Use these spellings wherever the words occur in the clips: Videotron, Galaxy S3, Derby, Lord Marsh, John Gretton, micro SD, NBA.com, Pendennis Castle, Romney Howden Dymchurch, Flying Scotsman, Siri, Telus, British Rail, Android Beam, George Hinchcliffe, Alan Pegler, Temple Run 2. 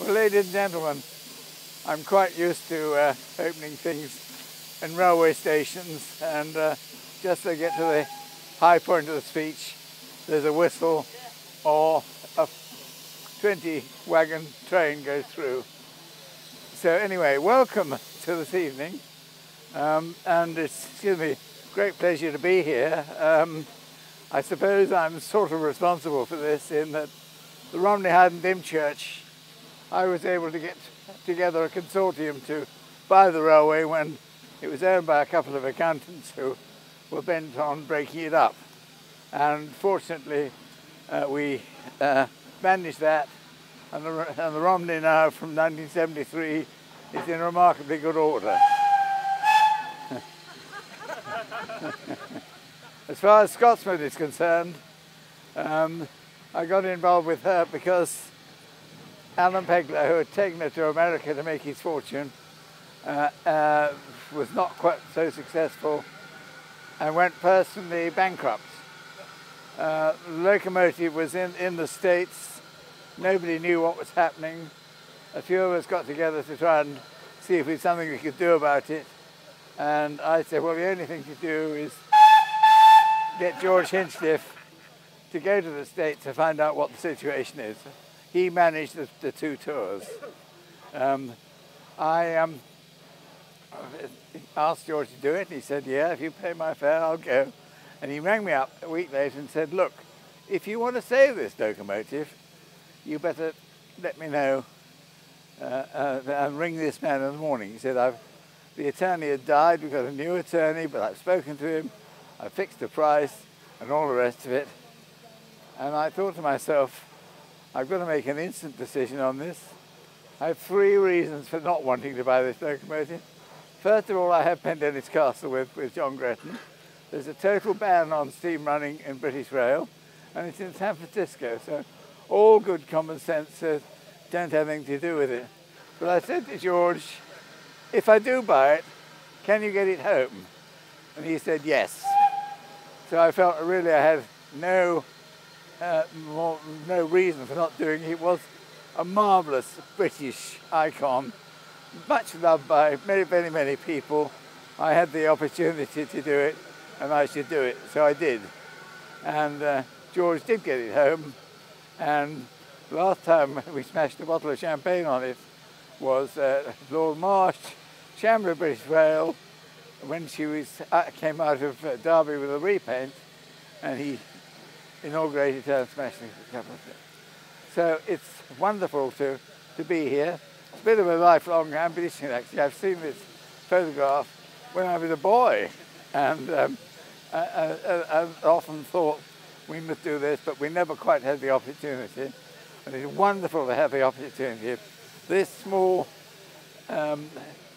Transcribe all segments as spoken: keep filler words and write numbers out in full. Well, ladies and gentlemen, I'm quite used to uh, opening things in railway stations, and uh, just to get to the high point of the speech, there's a whistle or a twenty wagon train goes through. So anyway, welcome to this evening, um, and it's, excuse me, great pleasure to be here. Um, I suppose I'm sort of responsible for this in that the Romney Howden Dymchurch, I was able to get together a consortium to buy the railway when it was owned by a couple of accountants who were bent on breaking it up. And fortunately, uh, we uh, managed that, and the, and the Romney now from nineteen seventy-three is in remarkably good order. As far as Scotsman is concerned, um, I got involved with her because Alan Pegler, who had taken her to America to make his fortune, uh, uh, was not quite so successful and went personally bankrupt. Uh, the locomotive was in, in the States. Nobody knew what was happening. A few of us got together to try and see if there's something we could do about it. And I said, well, the only thing to do is get George Hinchcliffe to go to the States to find out what the situation is. He managed the, the two tours. Um, I um, asked George to do it, and he said, yeah, if you pay my fare, I'll go. And he rang me up a week later and said, look, if you want to save this locomotive, you better let me know uh, uh, and ring this man in the morning. He said, I've, the attorney had died, we've got a new attorney, but I've spoken to him, I fixed the price and all the rest of it. And I thought to myself, I've got to make an instant decision on this. I have three reasons for not wanting to buy this locomotive. First of all, I have Pendennis Castle with, with John Gretton. There's a total ban on steam running in British Rail, and it's in San Francisco, so all good common sense says don't have anything to do with it. But I said to George, if I do buy it, can you get it home? And he said yes. So I felt really I had no, uh, more, no reason for not doing it. It was a marvellous British icon, much loved by many, many, many people. I had the opportunity to do it, and I should do it, so I did. And uh, George did get it home, and last time we smashed a bottle of champagne on it was uh, Lord Marsh, Chamber of British Rail, when she was, uh, came out of uh, Derby with a repaint, and he inaugurated her and smashed a couple of things. So it's wonderful to, to be here. It's a bit of a lifelong ambition, actually. I've seen this photograph when I was a boy, and um, I, I, I often thought we must do this, but we never quite had the opportunity. And it's wonderful to have the opportunity. This small, um,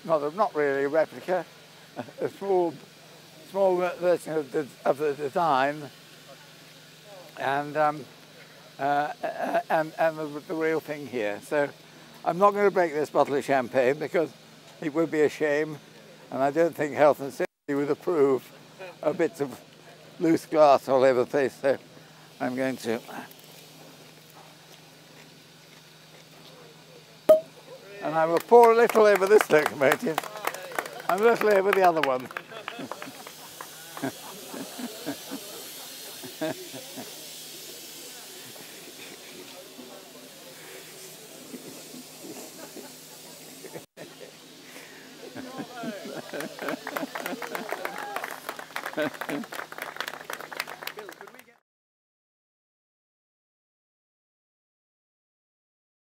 not, not really a replica, a small, small version of the, of the design, and um, uh, and, and the, the real thing here. So I'm not going to break this bottle of champagne because it would be a shame, and I don't think health and safety would approve of bits of loose glass all over the place. So I'm going to. And I will pour a little over this locomotive. I'm a little over the other one.